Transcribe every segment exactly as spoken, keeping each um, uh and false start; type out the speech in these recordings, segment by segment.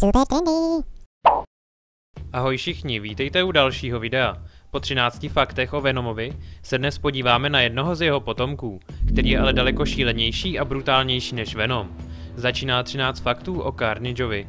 Super Trendy! Ahoj všichni, vítejte u dalšího videa. Po třinácti faktech o Venomovi se dnes podíváme na jednoho z jeho potomků, který je ale daleko šílenější a brutálnější než Venom. Začíná třináct faktů o Carnageovi.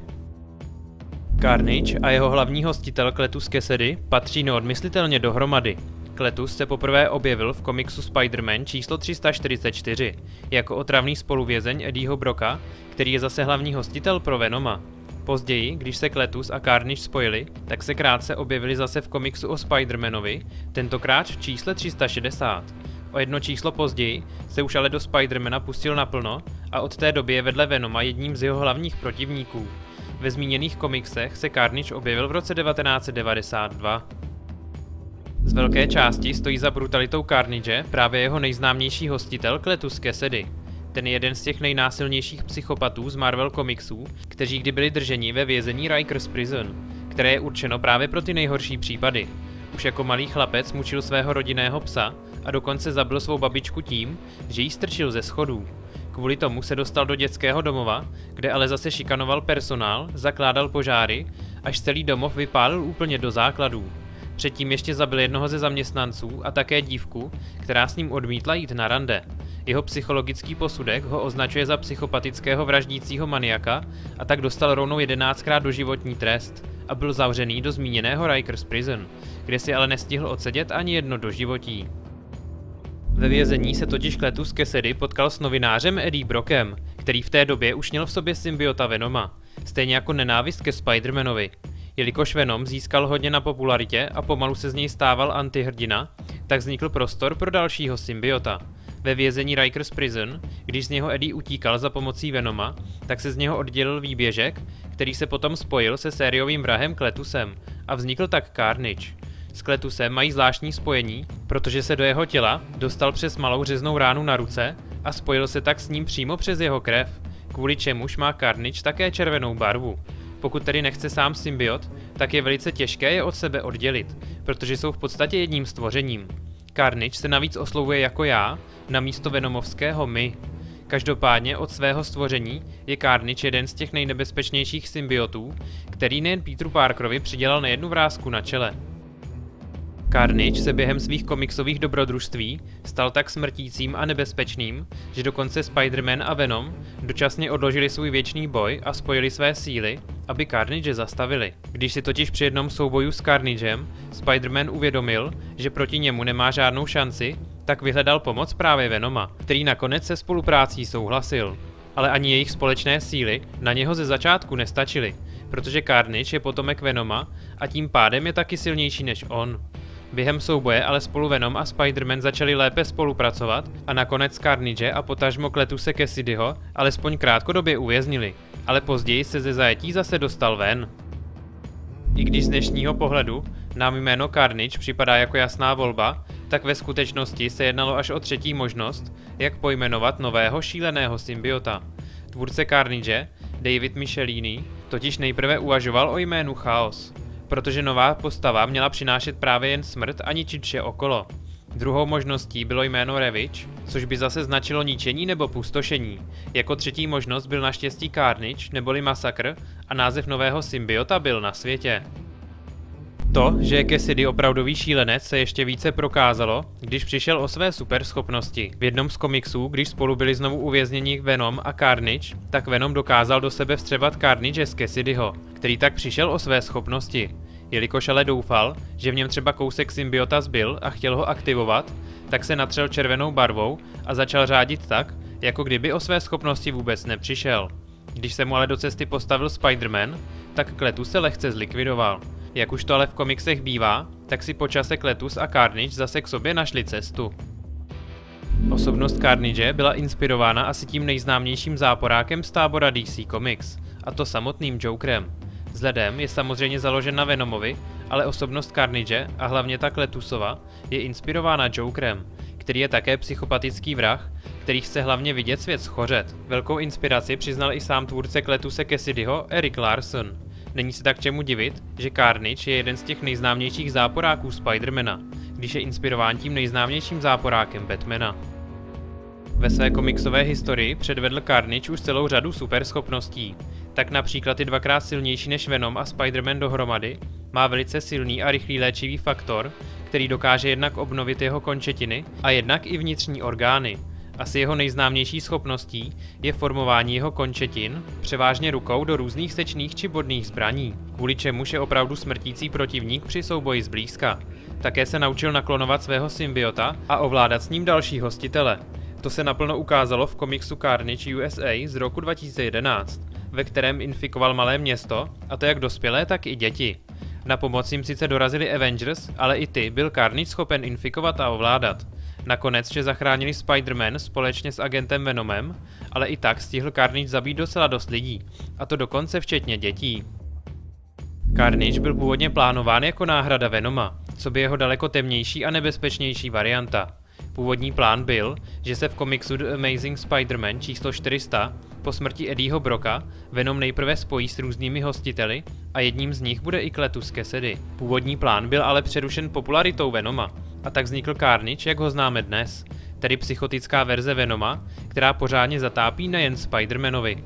Carnage a jeho hlavní hostitel Cletus Kasady patří neodmyslitelně dohromady. Cletus se poprvé objevil v komiksu Spider-Man číslo tři sta čtyřicet čtyři jako otravný spoluvězeň Eddieho Brocka, který je zase hlavní hostitel pro Venoma. Později, když se Cletus a Carnage spojili, tak se krátce objevili zase v komiksu o Spider-Manovi, tentokrát v čísle tři sta šedesát. O jedno číslo později se už ale do Spider-Mana pustil naplno a od té doby je vedle Venoma jedním z jeho hlavních protivníků. Ve zmíněných komiksech se Carnage objevil v roce devatenáct set devadesát dva. Z velké části stojí za brutalitou Carnage právě jeho nejznámější hostitel Cletus Kasady. Ten je jeden z těch nejnásilnějších psychopatů z Marvel komiksů, kteří kdy byli drženi ve vězení Rikers Prison, které je určeno právě pro ty nejhorší případy. Už jako malý chlapec mučil svého rodinného psa a dokonce zabil svou babičku tím, že ji strčil ze schodů. Kvůli tomu se dostal do dětského domova, kde ale zase šikanoval personál, zakládal požáry, až celý domov vypálil úplně do základů. Předtím ještě zabil jednoho ze zaměstnanců a také dívku, která s ním odmítla jít na rande. Jeho psychologický posudek ho označuje za psychopatického vraždícího maniaka a tak dostal rovnou jedenáctkrát doživotní trest a byl zavřený do zmíněného Rikers Prison, kde si ale nestihl odsedět ani jedno doživotí. Ve vězení se totiž Cletus Kasady potkal s novinářem Eddie Brockem, který v té době už měl v sobě symbiota Venoma, stejně jako nenávist ke Spider-Manovi. Jelikož Venom získal hodně na popularitě a pomalu se z něj stával antihrdina, tak vznikl prostor pro dalšího symbiota. Ve vězení Rikers Prison, když z něho Eddie utíkal za pomocí Venoma, tak se z něho oddělil výběžek, který se potom spojil se sériovým vrahem Cletusem a vznikl tak Carnage. S Cletusem mají zvláštní spojení, protože se do jeho těla dostal přes malou řeznou ránu na ruce a spojil se tak s ním přímo přes jeho krev, kvůli čemuž má Carnage také červenou barvu. Pokud tedy nechce sám symbiot, tak je velice těžké je od sebe oddělit, protože jsou v podstatě jedním stvořením. Carnage se navíc oslovuje jako já, na místo venomovského my. Každopádně od svého stvoření je Carnage jeden z těch nejnebezpečnějších symbiotů, který nejen Peteru Parkerovi přidělal nejednu vrásku na čele. Carnage se během svých komiksových dobrodružství stal tak smrtícím a nebezpečným, že dokonce Spider-Man a Venom dočasně odložili svůj věčný boj a spojili své síly, aby Carnage zastavili. Když si totiž při jednom souboju s Carnagem Spider-Man uvědomil, že proti němu nemá žádnou šanci, tak vyhledal pomoc právě Venoma, který nakonec se spoluprácí souhlasil. Ale ani jejich společné síly na něho ze začátku nestačily, protože Carnage je potomek Venoma a tím pádem je taky silnější než on. Během souboje ale spolu Venom a Spider-Man začali lépe spolupracovat a nakonec Carnage a potažmo Cletuse Kasadyho alespoň krátkodobě uvěznili, ale později se ze zajetí zase dostal ven. I když z dnešního pohledu nám jméno Carnage připadá jako jasná volba, tak ve skutečnosti se jednalo až o třetí možnost, jak pojmenovat nového šíleného symbiota. Tvůrce Carnage, David Michelinie, totiž nejprve uvažoval o jménu Chaos, protože nová postava měla přinášet právě jen smrt a ničit vše okolo. Druhou možností bylo jméno Ravage, což by zase značilo ničení nebo pustošení. Jako třetí možnost byl naštěstí Carnage neboli masakr a název nového symbiota byl na světě. To, že je Kasady opravdový šílenec, se ještě více prokázalo, když přišel o své superschopnosti. V jednom z komiksů, když spolu byli znovu uvězněni Venom a Carnage, tak Venom dokázal do sebe vstřebat Carnage z Kasadyho, který tak přišel o své schopnosti. Jelikož ale doufal, že v něm třeba kousek symbiota zbyl a chtěl ho aktivovat, tak se natřel červenou barvou a začal řádit tak, jako kdyby o své schopnosti vůbec nepřišel. Když se mu ale do cesty postavil Spider-Man, tak Cletus se lehce zlikvidoval. Jak už to ale v komiksech bývá, tak si po čase Cletus a Carnage zase k sobě našli cestu. Osobnost Carnage byla inspirována asi tím nejznámějším záporákem z tábora D C Comics, a to samotným Jokerem. Vzhledem je samozřejmě založen na Venomovi, ale osobnost Carnage a hlavně ta Cletusova je inspirována Jokerem, který je také psychopatický vrah, který chce hlavně vidět svět schořet. Velkou inspiraci přiznal i sám tvůrce Cletuse Kasadyho Erik Larsen. Není se tak čemu divit, že Carnage je jeden z těch nejznámějších záporáků Spidermana, když je inspirován tím nejznámějším záporákem Batmana. Ve své komiksové historii předvedl Carnage už celou řadu superschopností. tak například je dvakrát silnější než Venom a Spider-Man dohromady, má velice silný a rychlý léčivý faktor, který dokáže jednak obnovit jeho končetiny a jednak i vnitřní orgány. Asi jeho nejznámější schopností je formování jeho končetin, převážně rukou, do různých sečných či bodných zbraní, kvůli čemuž je opravdu smrtící protivník při souboji zblízka. Také se naučil naklonovat svého symbiota a ovládat s ním další hostitele. To se naplno ukázalo v komiksu Carnage U S A z roku dva tisíce jedenáct, ve kterém infikoval malé město, a to jak dospělé, tak i děti. Na pomoc jim sice dorazili Avengers, ale i ty byl Carnage schopen infikovat a ovládat. Nakonec že zachránili Spider-Man společně s agentem Venomem, ale i tak stihl Carnage zabít docela dost lidí, a to dokonce včetně dětí. Carnage byl původně plánován jako náhrada Venoma, coby jeho daleko temnější a nebezpečnější varianta. Původní plán byl, že se v komiksu The Amazing Spider-Man číslo čtyři sta po smrti Eddieho Brocka Venom nejprve spojí s různými hostiteli a jedním z nich bude i Cletus Kasady. Původní plán byl ale přerušen popularitou Venoma a tak vznikl Carnage, jak ho známe dnes, tedy psychotická verze Venoma, která pořádně zatápí nejen Spider-Manovi.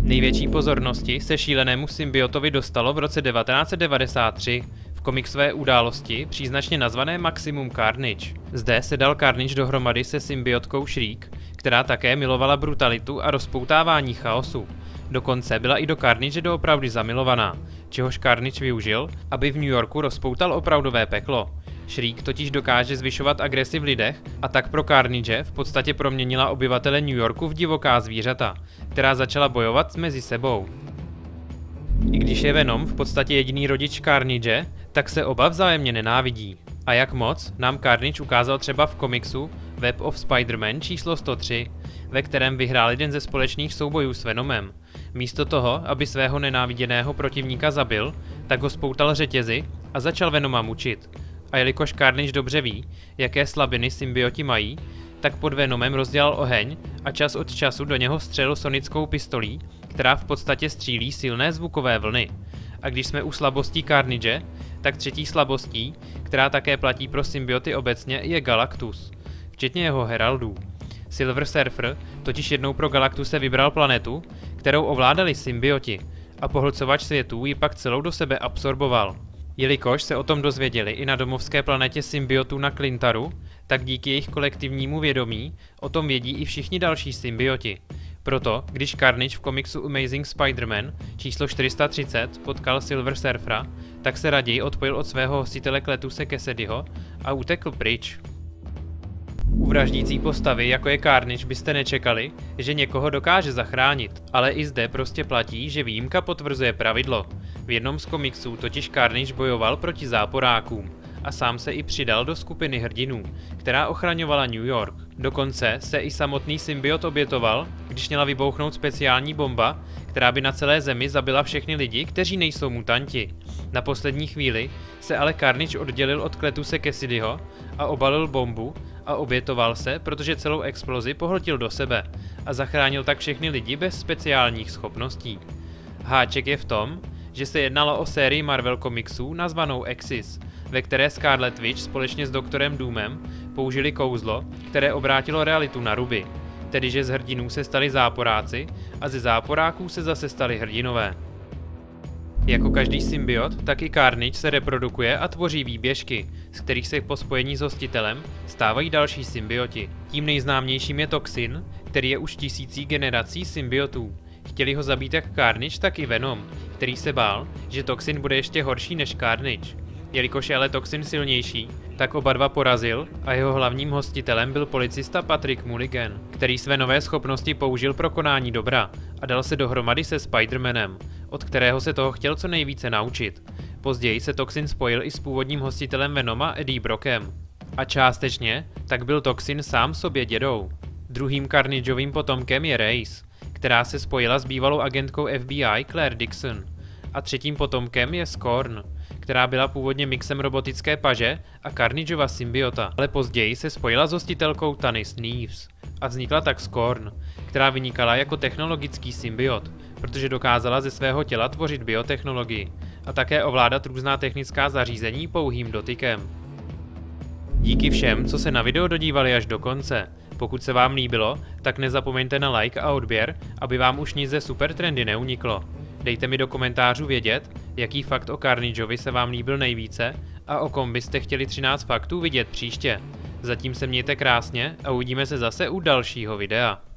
Největší pozornosti se šílenému symbiotovi dostalo v roce devatenáct set devadesát tři, komiksové události, příznačně nazvané Maximum Carnage. Zde se dal Carnage dohromady se symbiotkou Shriek, která také milovala brutalitu a rozpoutávání chaosu. Dokonce byla i do Carnage doopravdy zamilovaná, čehož Carnage využil, aby v New Yorku rozpoutal opravdové peklo. Shriek totiž dokáže zvyšovat agresi v lidech, a tak pro Carnage v podstatě proměnila obyvatele New Yorku v divoká zvířata, která začala bojovat mezi sebou. I když je Venom v podstatě jediný rodič Carnage, tak se oba vzájemně nenávidí. A jak moc, nám Carnage ukázal třeba v komiksu Web of Spider-Man číslo sto tři, ve kterém vyhrál jeden ze společných soubojů s Venomem. Místo toho, aby svého nenáviděného protivníka zabil, tak ho spoutal řetězy a začal Venoma mučit. A jelikož Carnage dobře ví, jaké slabiny symbioti mají, tak pod Venomem rozdělal oheň a čas od času do něho střelil sonickou pistolí, která v podstatě střílí silné zvukové vlny. A když jsme u slabostí Carnage, tak třetí slabostí, která také platí pro symbioty obecně, je Galactus, včetně jeho heraldů. Silver Surfer totiž jednou pro Galactuse vybral planetu, kterou ovládali symbioti, a pohlcovač světů ji pak celou do sebe absorboval. Jelikož se o tom dozvěděli i na domovské planetě symbiotů na Klintaru, tak díky jejich kolektivnímu vědomí o tom vědí i všichni další symbioti. Proto, když Carnage v komiksu Amazing Spider-Man číslo čtyři sta třicet potkal Silver Surfera, tak se raději odpojil od svého hostitele Cletuse Kasadyho a utekl pryč. U vraždící postavy, jako je Carnage, byste nečekali, že někoho dokáže zachránit, ale i zde prostě platí, že výjimka potvrzuje pravidlo. V jednom z komiksů totiž Carnage bojoval proti záporákům a sám se i přidal do skupiny hrdinů, která ochraňovala New York. Dokonce se i samotný symbiot obětoval, když měla vybouchnout speciální bomba, která by na celé zemi zabila všechny lidi, kteří nejsou mutanti. Na poslední chvíli se ale Carnage oddělil od Cletuse Kasadyho a obalil bombu a obětoval se, protože celou explozi pohltil do sebe a zachránil tak všechny lidi bez speciálních schopností. Háček je v tom, že se jednalo o sérii Marvel komiksů nazvanou Axis, ve které Scarlet Witch společně s Doktorem Doomem použili kouzlo, které obrátilo realitu na ruby, tedy že z hrdinů se stali záporáci a ze záporáků se zase stali hrdinové. Jako každý symbiot, tak i Carnage se reprodukuje a tvoří výběžky, z kterých se po spojení s hostitelem stávají další symbioti. Tím nejznámějším je Toxin, který je už tisící generací symbiotů. Chtěli ho zabít jak Carnage, tak i Venom, který se bál, že Toxin bude ještě horší než Carnage. Jelikož je ale Toxin silnější, tak oba dva porazil a jeho hlavním hostitelem byl policista Patrick Mulligan, který své nové schopnosti použil pro konání dobra a dal se dohromady se Spider-Manem, od kterého se toho chtěl co nejvíce naučit. Později se Toxin spojil i s původním hostitelem Venoma Eddie Brockem. A částečně tak byl Toxin sám sobě dědou. Druhým Carnageovým potomkem je Rayce, která se spojila s bývalou agentkou F B I Claire Dixon. A třetím potomkem je Scorn, která byla původně mixem robotické paže a Carnageova symbiota, ale později se spojila s hostitelkou Tannis Neves a vznikla tak Scorn, která vynikala jako technologický symbiot, protože dokázala ze svého těla tvořit biotechnologii a také ovládat různá technická zařízení pouhým dotykem. Díky všem, co se na video dodívali až do konce. Pokud se vám líbilo, tak nezapomeňte na like a odběr, aby vám už nic ze Super Trendy neuniklo. Dejte mi do komentářů vědět, jaký fakt o Carnageovi se vám líbil nejvíce a o kom byste chtěli třináct faktů vidět příště. Zatím se mějte krásně a uvidíme se zase u dalšího videa.